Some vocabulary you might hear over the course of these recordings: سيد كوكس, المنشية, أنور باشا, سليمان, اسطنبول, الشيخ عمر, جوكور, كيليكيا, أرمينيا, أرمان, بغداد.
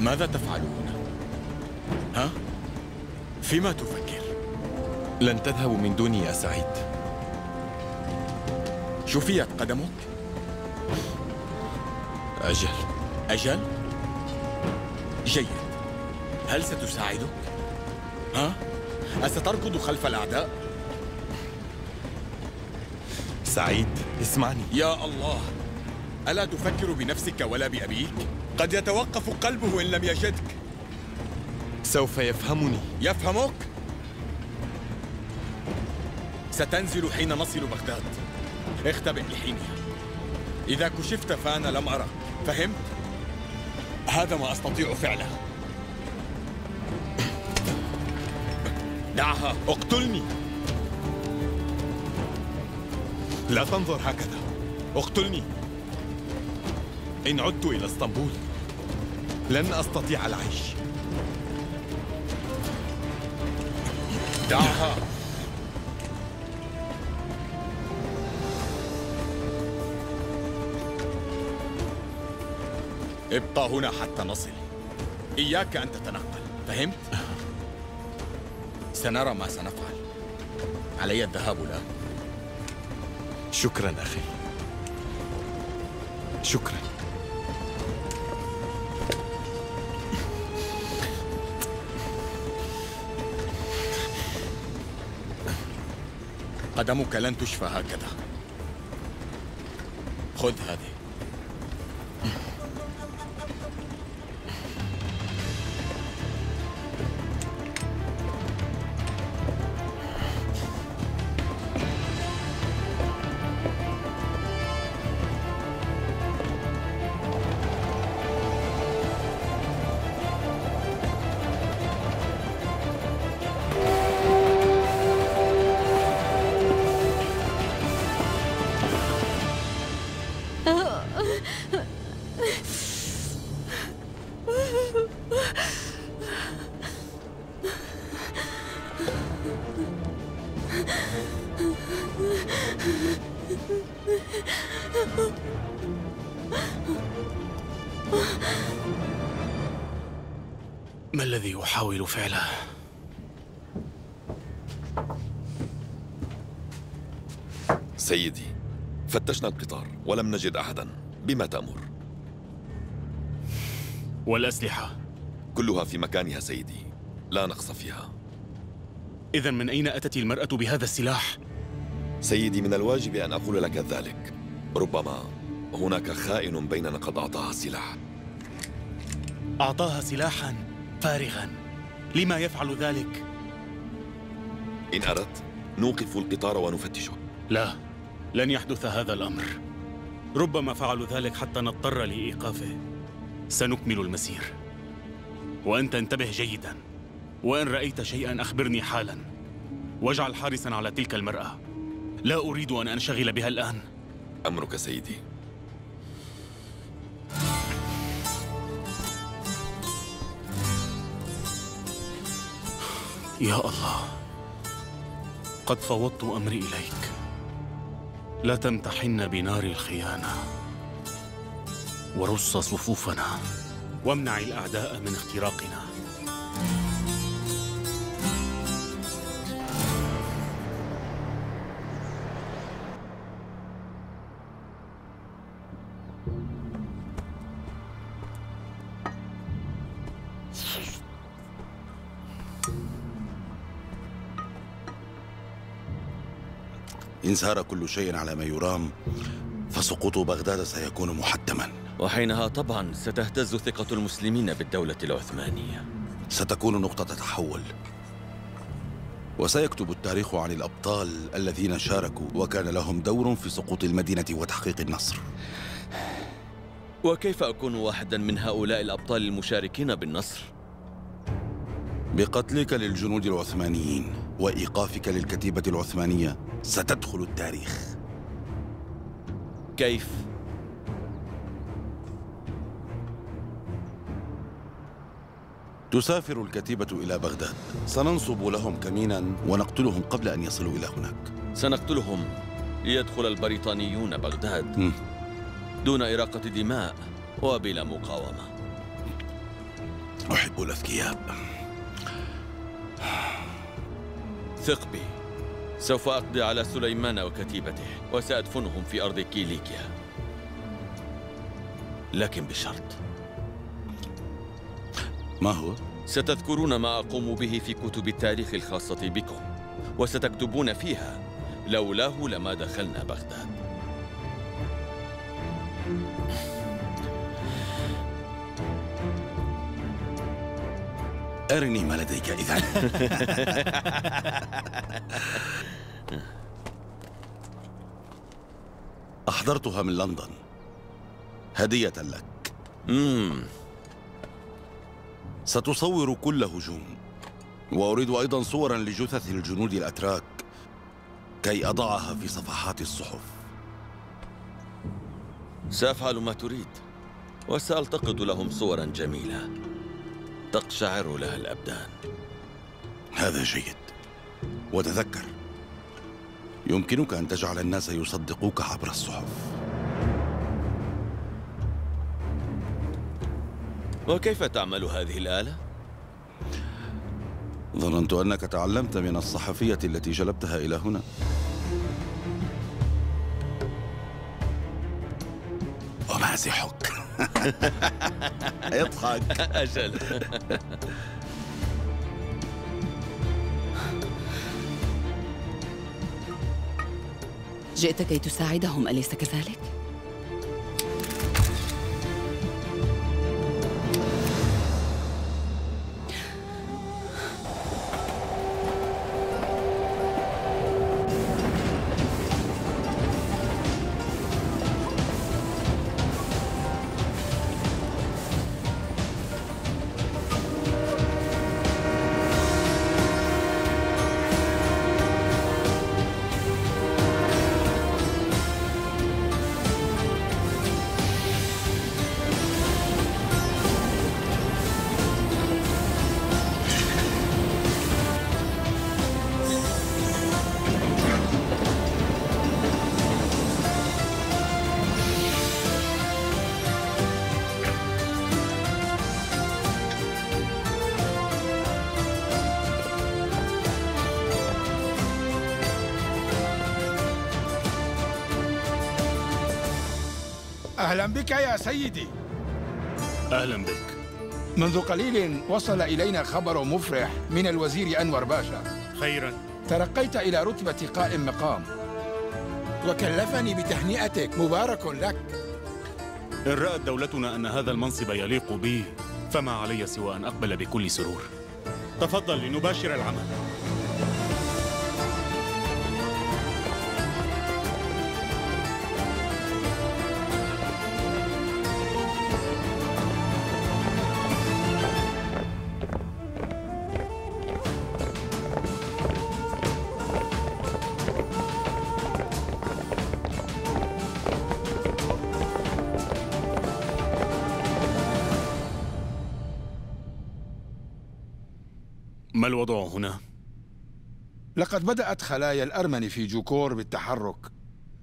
ماذا تفعلون؟ ها؟ فيما تفكر؟ لن تذهب من دوني يا سعيد. شفيت قدمك؟ أجل. أجل؟ جيد. هل ستساعدك؟ ها؟ أستركض خلف الأعداء؟ سعيد، اسمعني. يا الله، ألا تفكر بنفسك ولا بأبيك؟ قد يتوقف قلبه إن لم يجدك. سوف يفهمني. يفهمك؟ ستنزل حين نصل بغداد. اختبئ لحينها. إذا كشفت فأنا لم أراك. فهمت؟ هذا ما أستطيع فعله. دعها، اقتلني. لا تنظر هكذا. اقتلني. إن عدت إلى اسطنبول لن أستطيع العيش. دعها. ابقى هنا حتى نصل. إياك أن تتنقل، فهمت؟ سنرى ما سنفعل. علي الذهاب الآن. شكراً أخي. شكراً. قدمك لن تشفى هكذا. خذ هذه. ما الذي أحاول فعله؟ سيدي، فتشنا القطار ولم نجد أحدا. بما تأمر؟ والأسلحة؟ كلها في مكانها سيدي، لا نقص فيها. إذن من أين أتت المرأة بهذا السلاح؟ سيدي، من الواجب أن أقول لك ذلك. ربما هناك خائن بيننا قد أعطاها سلاح. أعطاها سلاحاً فارغاً، لما يفعل ذلك؟ إن أردت نوقف القطار ونفتشه. لا، لن يحدث هذا الأمر. ربما فعلوا ذلك حتى نضطر لإيقافه. سنكمل المسير، وأنت انتبه جيداً، وإن رأيت شيئاً أخبرني حالاً، واجعل حارساً على تلك المرأة. لا أريد أن أنشغل بها الآن. أمرك سيدي. يا الله، قد فوضت أمري إليك. لا تمتحن بنار الخيانة، ورص صفوفنا، وامنع الأعداء من اختراقنا. إن سار كل شيء على ما يرام، فسقوط بغداد سيكون محتما، وحينها طبعا ستهتز ثقة المسلمين بالدولة العثمانية. ستكون نقطة تحول، وسيكتب التاريخ عن الأبطال الذين شاركوا وكان لهم دور في سقوط المدينة وتحقيق النصر. وكيف أكون واحدا من هؤلاء الأبطال المشاركين بالنصر؟ بقتلك للجنود العثمانيين وإيقافك للكتيبة العثمانية ستدخل التاريخ. كيف؟ تسافر الكتيبة إلى بغداد. سننصب لهم كمينا ونقتلهم قبل أن يصلوا إلى هناك. سنقتلهم ليدخل البريطانيون بغداد دون إراقة دماء وبلا مقاومة. أحب الأذكياء. ثق بي، سوف أقضي على سليمان وكتيبته وسأدفنهم في أرض كيليكيا، لكن بشرط. ما هو؟ ستذكرون ما أقوم به في كتب التاريخ الخاصة بكم، وستكتبون فيها لولاه لما دخلنا بغداد. أرني ما لديك إذن. أحضرتها من لندن هدية لك. ستصور كل هجوم، وأريد أيضا صورا لجثث الجنود الأتراك كي أضعها في صفحات الصحف. سأفعل ما تريد، وسألتقط لهم صورا جميلة تقشعر لها الأبدان. هذا جيد، وتذكر يمكنك أن تجعل الناس يصدقوك عبر الصحف. وكيف تعمل هذه الآلة؟ ظننت أنك تعلمت من الصحفية التي جلبتها إلى هنا. أمازحك. اضحك. أجل. جئت كي تساعدهم، أليس كذلك؟ أهلا بك يا سيدي. أهلا بك. منذ قليل وصل إلينا خبر مفرح من الوزير أنور باشا. خيرا. ترقيت إلى رتبة قائم مقام، وكلفني بتهنئتك. مبارك لك. إن رأت دولتنا أن هذا المنصب يليق بي، فما علي سوى أن أقبل بكل سرور. تفضل لنباشر العمل. ما الوضع هنا؟ لقد بدأت خلايا الأرمن في جوكور بالتحرك،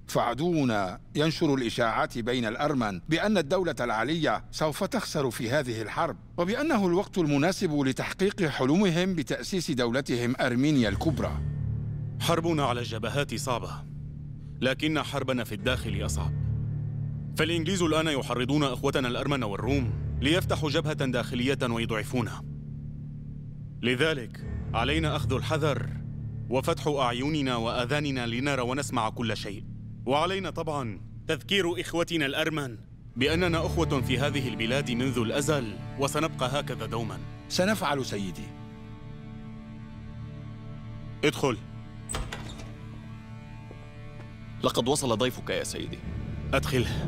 فعدونا ينشر الإشاعات بين الأرمن بأن الدولة العلية سوف تخسر في هذه الحرب، وبأنه الوقت المناسب لتحقيق حلمهم بتأسيس دولتهم أرمينيا الكبرى. حربنا على الجبهات صعبة، لكن حربنا في الداخل أصعب. فالإنجليز الآن يحرضون إخوتنا الأرمن والروم ليفتحوا جبهة داخلية ويضعفونا، لذلك علينا أخذ الحذر وفتح أعيننا وآذاننا لنرى ونسمع كل شيء. وعلينا طبعاً تذكير إخوتنا الأرمن بأننا أخوة في هذه البلاد منذ الأزل، وسنبقى هكذا دوماً. سنفعل سيدي. ادخل. لقد وصل ضيفك يا سيدي. أدخله.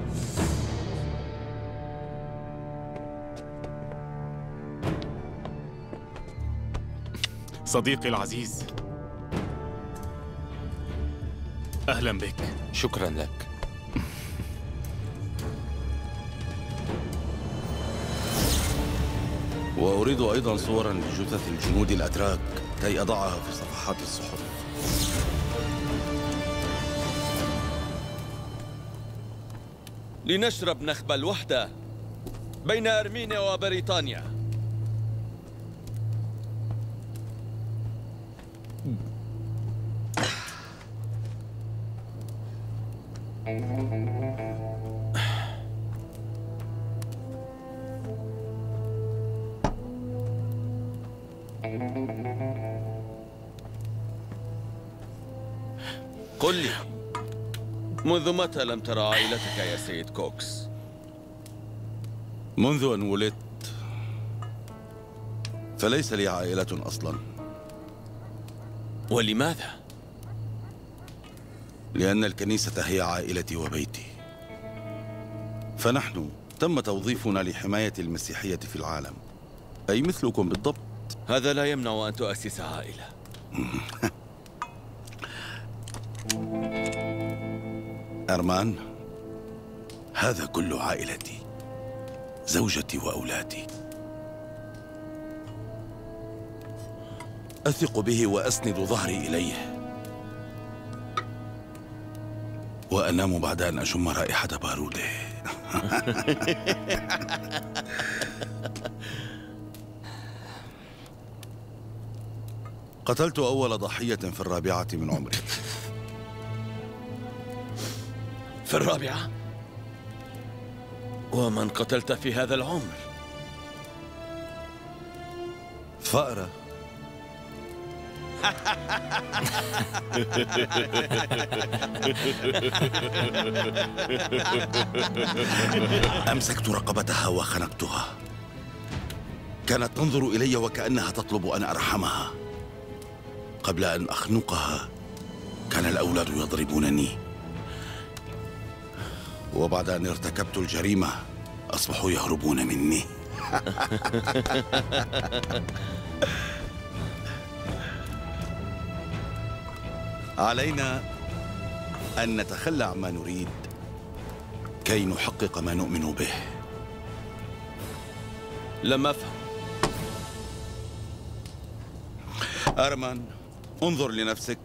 صديقي العزيز، أهلا بك. شكرا لك. وأريد أيضاً صوراً لجثث الجنود الأتراك كي أضعها في صفحات الصحف. لنشرب نخب الوحدة بين أرمينيا وبريطانيا. قل لي، منذ متى لم ترى عائلتك يا سيد كوكس؟ منذ أن ولدت، فليس لي عائلة أصلا. ولماذا؟ لأن الكنيسة هي عائلتي وبيتي، فنحن تم توظيفنا لحماية المسيحية في العالم، أي مثلكم بالضبط. هذا لا يمنع أن تؤسس عائلة. أرمان، هذا كل عائلتي، زوجتي وأولادي، أثق به وأسند ظهري إليه، وأنام بعد أن أشم رائحة باروده. قتلت أول ضحية في الرابعة من عمري. في الرابعة؟ ومن قتلت في هذا العمر؟ فأرى. أمسكت رقبتها وخنقتها، كانت تنظر إلي وكأنها تطلب أن أرحمها. قبل أن أخنقها كان الأولاد يضربونني، وبعد أن ارتكبت الجريمة أصبحوا يهربون مني. علينا أن نتخلى عما نريد كي نحقق ما نؤمن به. لم أفهم. أرمان، انظر لنفسك،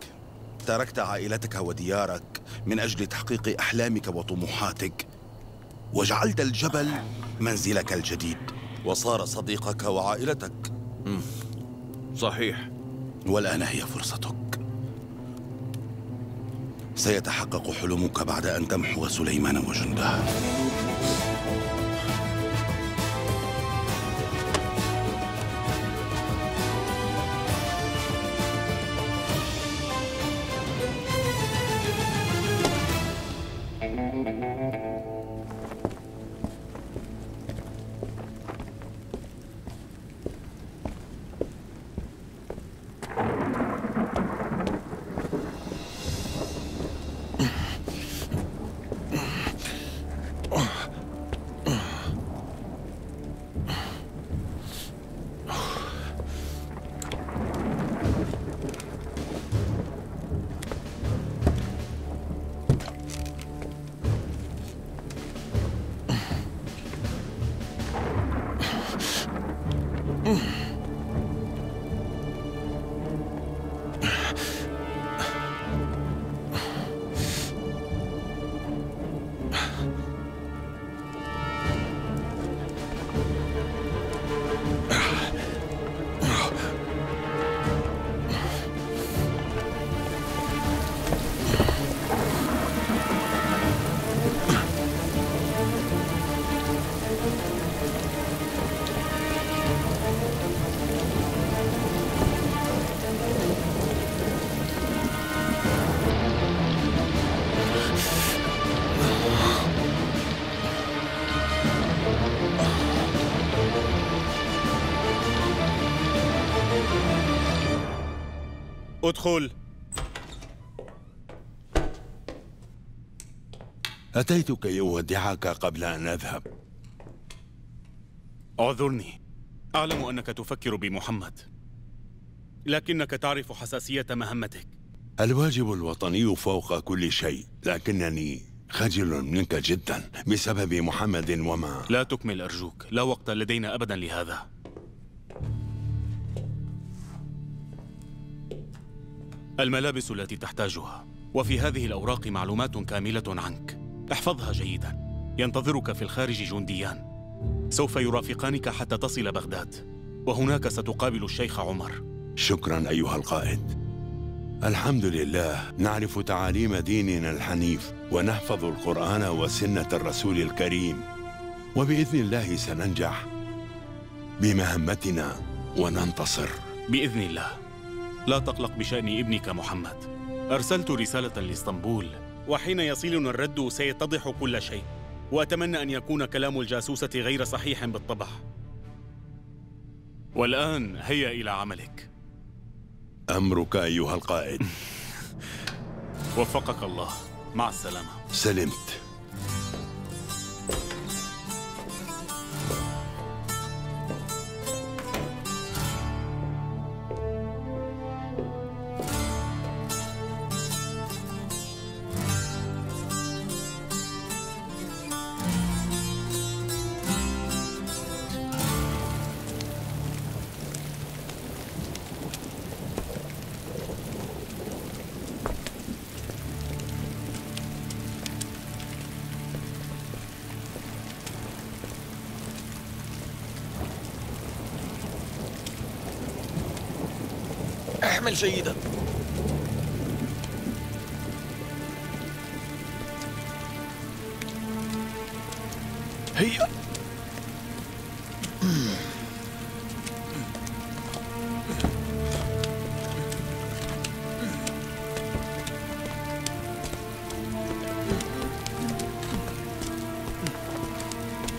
تركت عائلتك وديارك من أجل تحقيق أحلامك وطموحاتك، وجعلت الجبل منزلك الجديد، وصار صديقك وعائلتك. صحيح. والآن هي فرصتك، سيتحقق حلمك بعد أن تمحو سليمان وجنده. ادخل. أتيت كي أودعك قبل أن أذهب. أعذرني، أعلم أنك تفكر بمحمد، لكنك تعرف حساسية مهمتك. الواجب الوطني فوق كل شيء، لكنني خجل منك جدا بسبب محمد وما. لا تكمل أرجوك، لا وقت لدينا أبدا لهذا. الملابس التي تحتاجها، وفي هذه الأوراق معلومات كاملة عنك، احفظها جيدا. ينتظرك في الخارج جنديان، سوف يرافقانك حتى تصل بغداد، وهناك ستقابل الشيخ عمر. شكرا أيها القائد. الحمد لله، نعرف تعاليم ديننا الحنيف ونحفظ القرآن وسنة الرسول الكريم، وبإذن الله سننجح بمهمتنا وننتصر بإذن الله. لا تقلق بشأن ابنك محمد. أرسلت رسالة لإسطنبول، وحين يصلنا الرد سيتضح كل شيء، وأتمنى أن يكون كلام الجاسوسة غير صحيح بالطبع. والآن هيا إلى عملك. أمرك أيها القائد. وفقك الله، مع السلامة. سلمت. اعمل جيدا. هيا.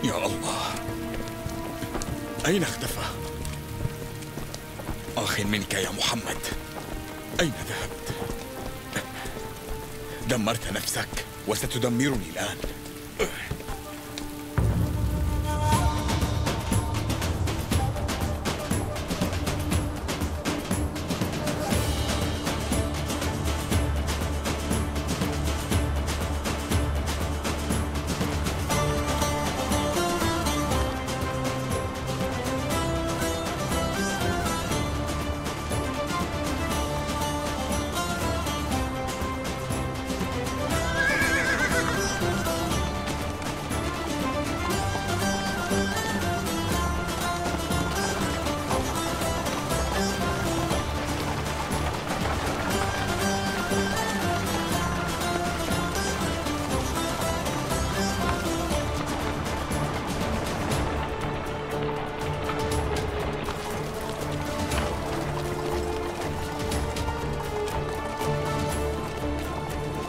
يا الله، أين اختفى؟ آخ منك يا محمد، أين ذهبت؟ دمرت نفسك وستدمرني الآن.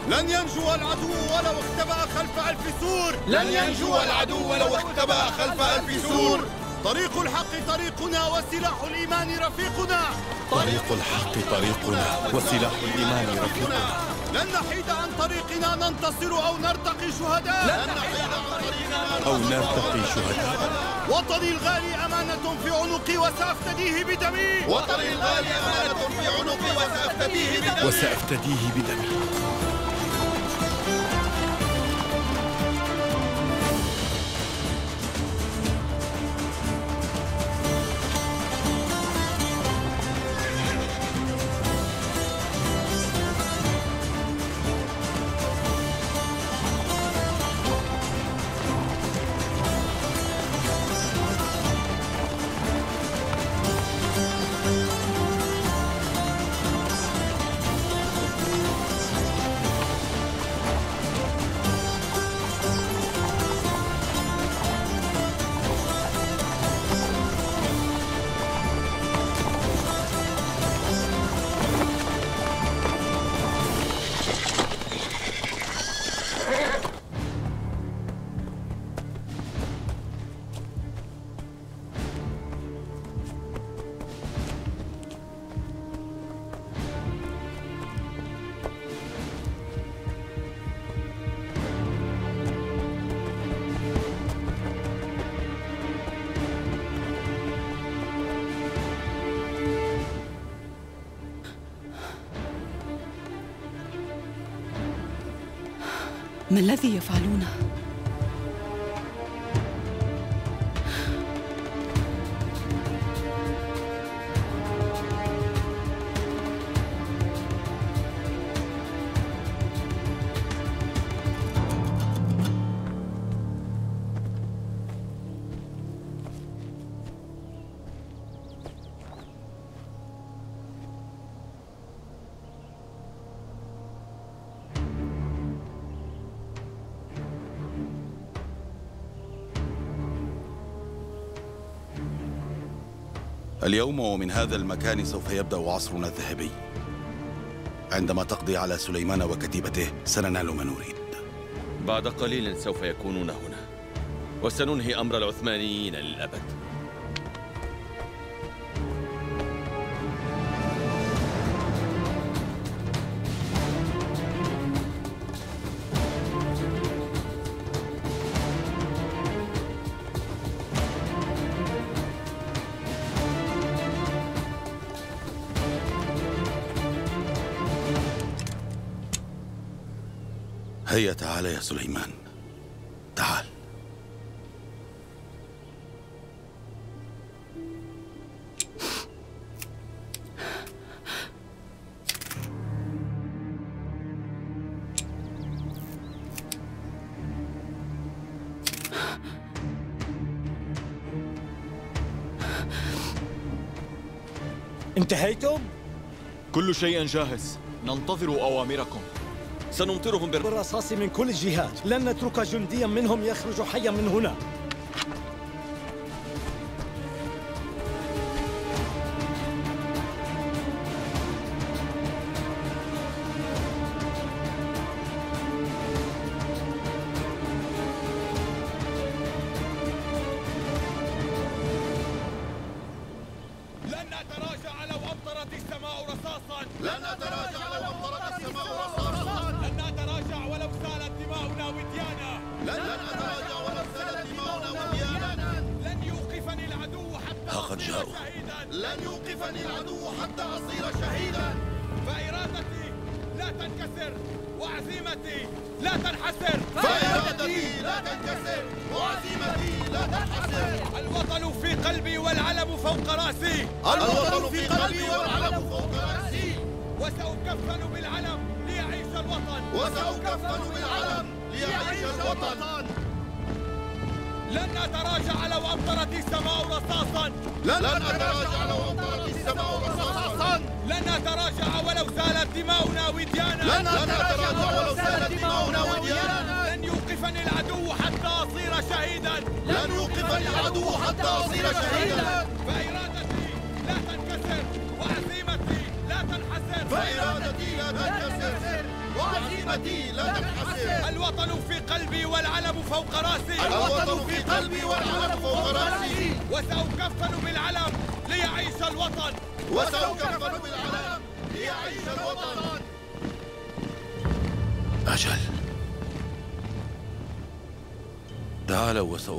لن ينجو العدو ولو اختبأ خلف ألف سور. لن ينجو العدو ولو اختبأ خلف ألف سور. طريق الحق طريقنا وسلاح الإيمان رفيقنا. طريق الحق طريقنا وسلاح الإيمان رفيقنا. لن نحيد عن طريقنا ننتصر أو نرتقي شهداء. لن نحيد عن طريقنا أو نرتقي شهداء. وطني الغالي أمانة في عنقي وسأفتديه بدمي. وطني الغالي أمانة في عنقي وسأفتديه بدمي. وسأفتديه بدمي. ما الذي يفعلونه؟ اليوم ومن هذا المكان سوف يبدأ عصرنا الذهبي. عندما تقضي على سليمان وكتيبته سننال ما نريد. بعد قليل سوف يكونون هنا وسننهي أمر العثمانيين للأبد. هيا تعال يا سليمان، تعال. انتهيتم؟ كل شيء جاهز، ننتظر أوامركم. سنمطرهم بالرصاص من كل الجهات، لن نترك جنديا منهم يخرج حيا من هنا.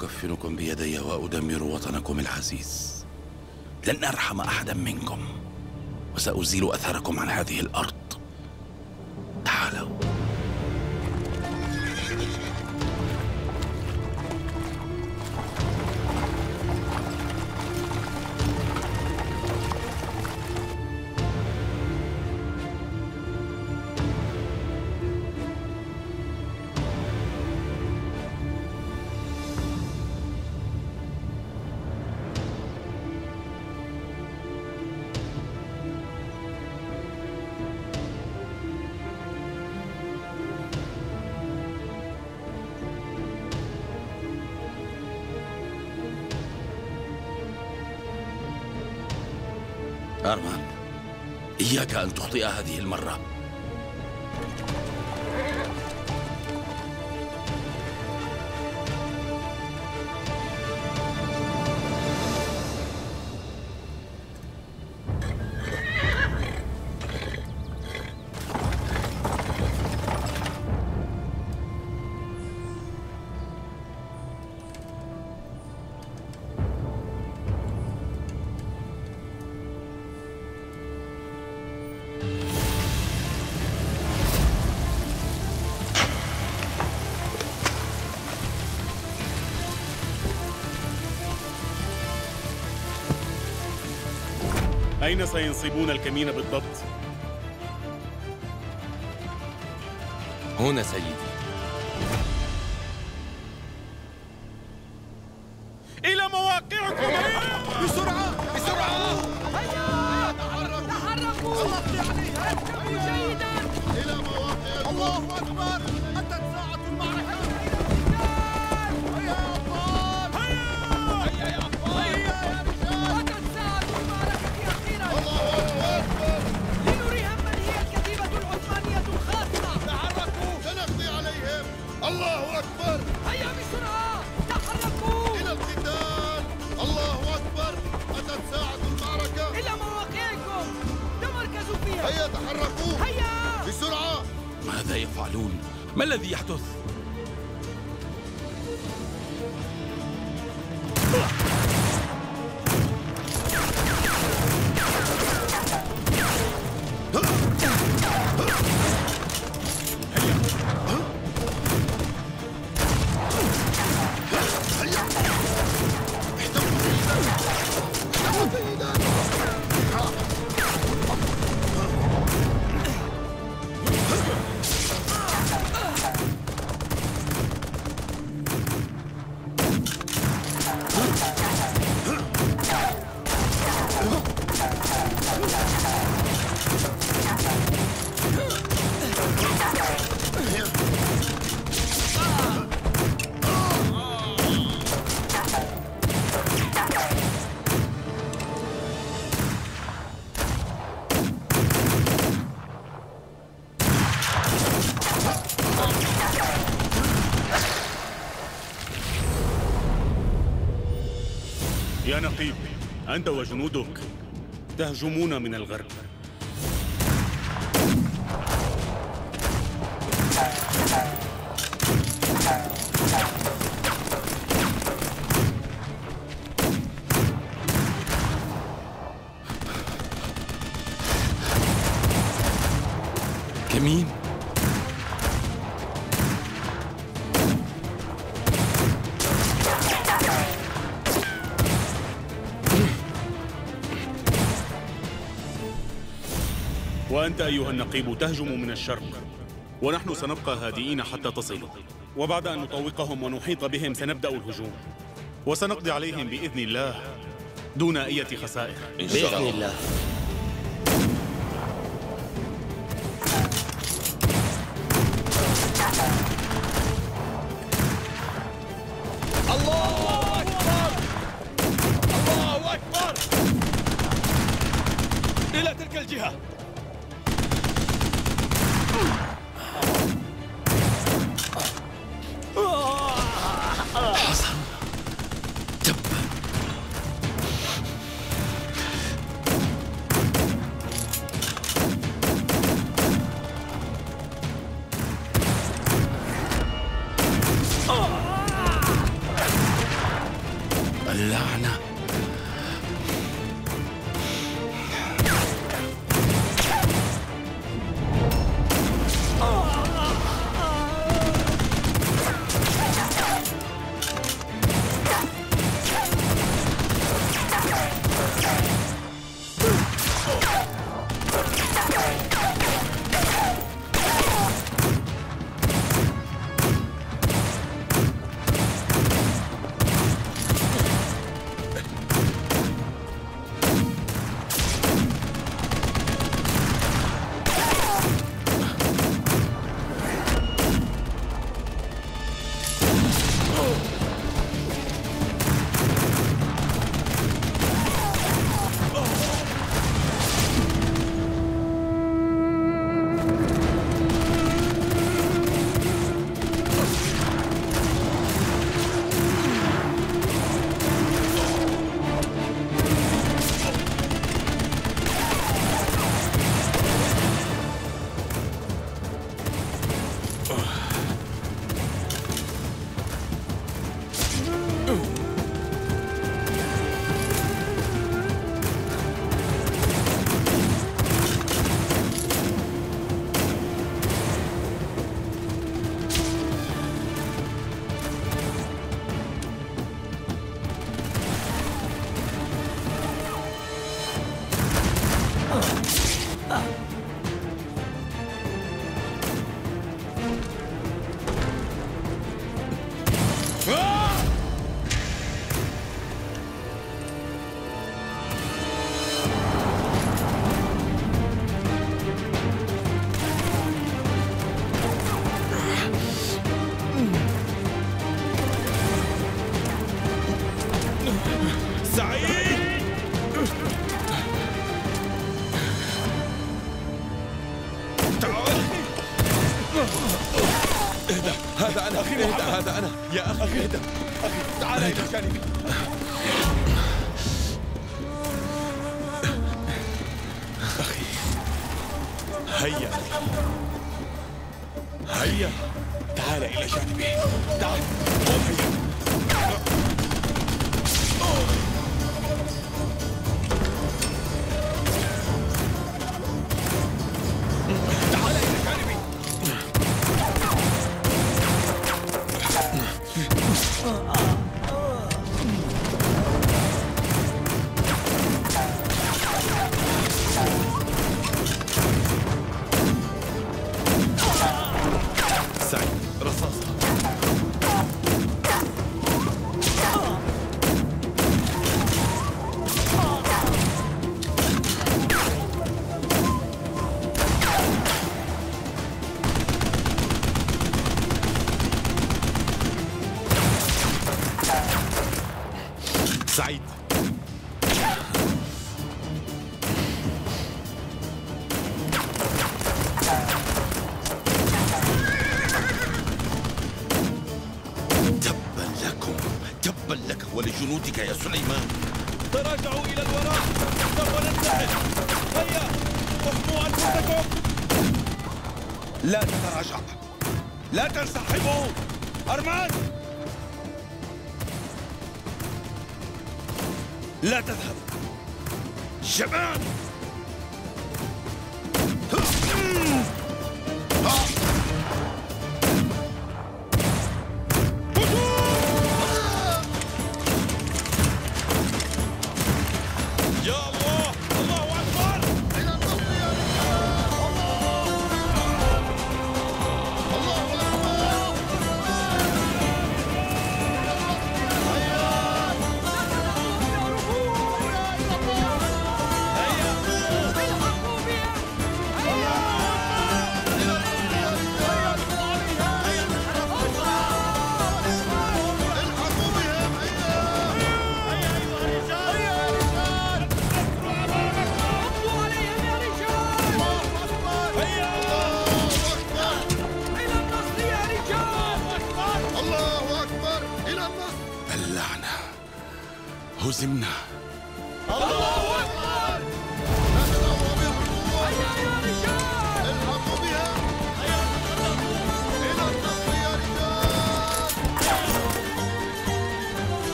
سأكفنكم بيدي وأدمر وطنكم العزيز. لن أرحم أحدا منكم، وسأزيل أثركم عن هذه الأرض. تعالوا. أرمان، إياك أن تخطئ هذه المرة. أين سينصبون الكمين بالضبط؟ هنا سيدي. إلى مواقعكم هيا! بسرعة! بسرعة! هيا! تحركوا! اركبوا جيدا! إلى مواقعكم! الله أكبر! أتت ساعة المعركة! هيا يا أطفال! هيا يا أطفال! هيا يا رجال! أتت ساعة المعركة! هيا تحركوا هيا بسرعة. ماذا يفعلون؟ ما الذي يحدث؟ يا نقيب، أنت وجنودك تهجمون من الغرب. كمين؟ وأنت أيها النقيب تهجم من الشرق، ونحن سنبقى هادئين حتى تصلوا، وبعد أن نطوقهم ونحيط بهم سنبدأ الهجوم، وسنقضي عليهم بإذن الله دون أي خسائر إن شاء الله. هيا هيا تعال إلى جانبي، تعال هيا. يا سليمان تراجعوا إلى الوراء وننتهي. هيا احموا أنفسكم، لا تتراجع، لا تنسحبوا. أرمان لا تذهب. شباب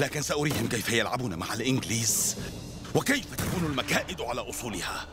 لكن سأريهم كيف يلعبون مع الإنجليز وكيف تكون المكائد على أصولها.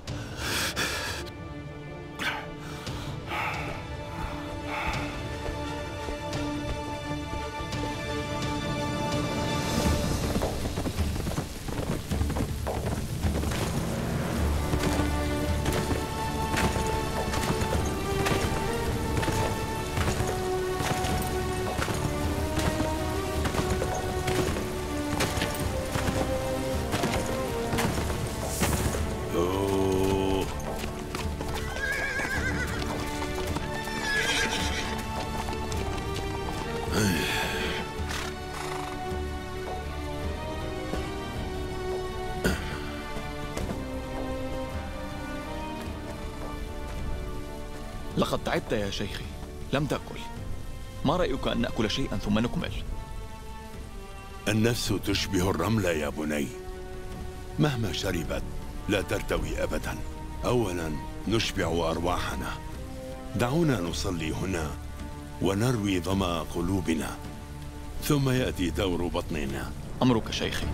لقد تعبت يا شيخي، لم تأكل. ما رأيك أن نأكل شيئا ثم نكمل؟ النفس تشبه الرملة يا بني، مهما شربت لا ترتوي أبدا. أولا نشبع أرواحنا، دعونا نصلي هنا ونروي ظمأ قلوبنا، ثم يأتي دور بطننا. أمرك شيخي.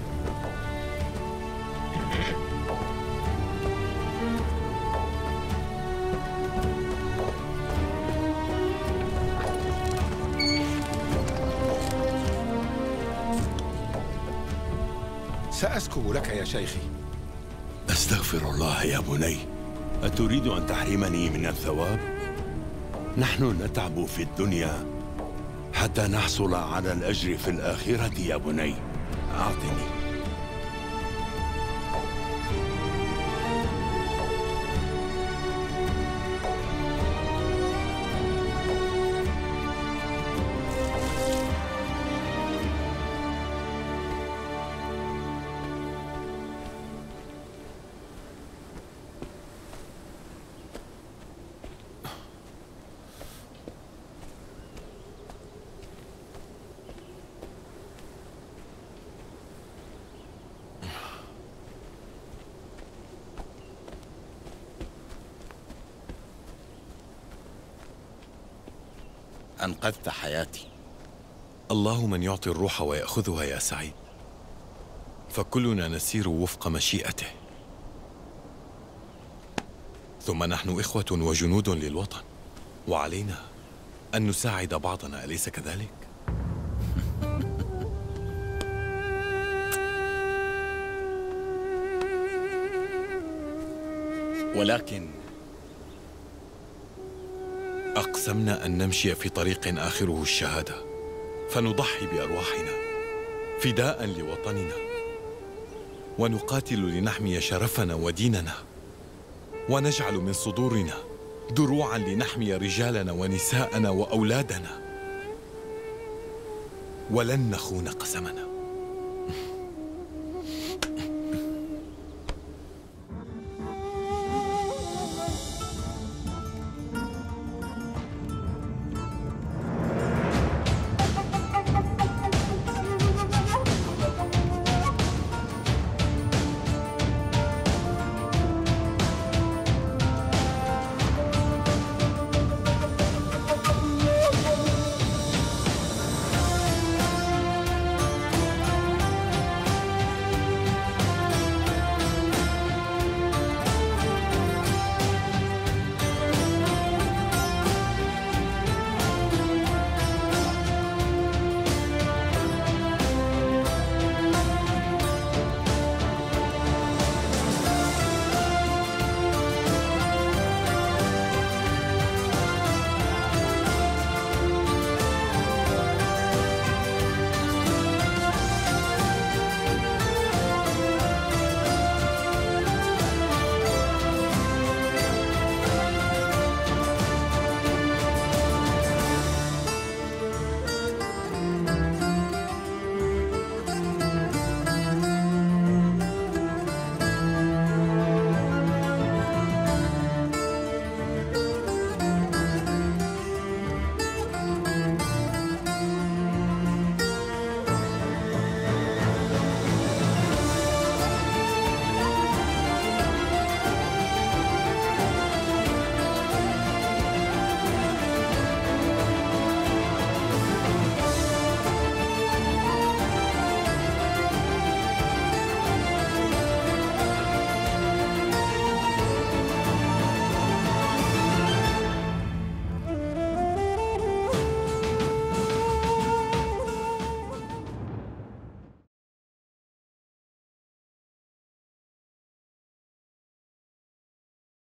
سأسكب لك يا شيخي. أستغفر الله يا بني، أتريد أن تحرمني من الثواب؟ نحن نتعب في الدنيا حتى نحصل على الأجر في الآخرة يا بني. أعطني. أنقذت حياتي. الله من يعطي الروح ويأخذها يا سعيد، فكلنا نسير وفق مشيئته، ثم نحن إخوة وجنود للوطن، وعلينا أن نساعد بعضنا، أليس كذلك؟ ولكن أقسمنا أن نمشي في طريق آخره الشهادة، فنضحي بأرواحنا فداء لوطننا، ونقاتل لنحمي شرفنا وديننا، ونجعل من صدورنا دروعا لنحمي رجالنا ونساءنا وأولادنا، ولن نخون قسمنا.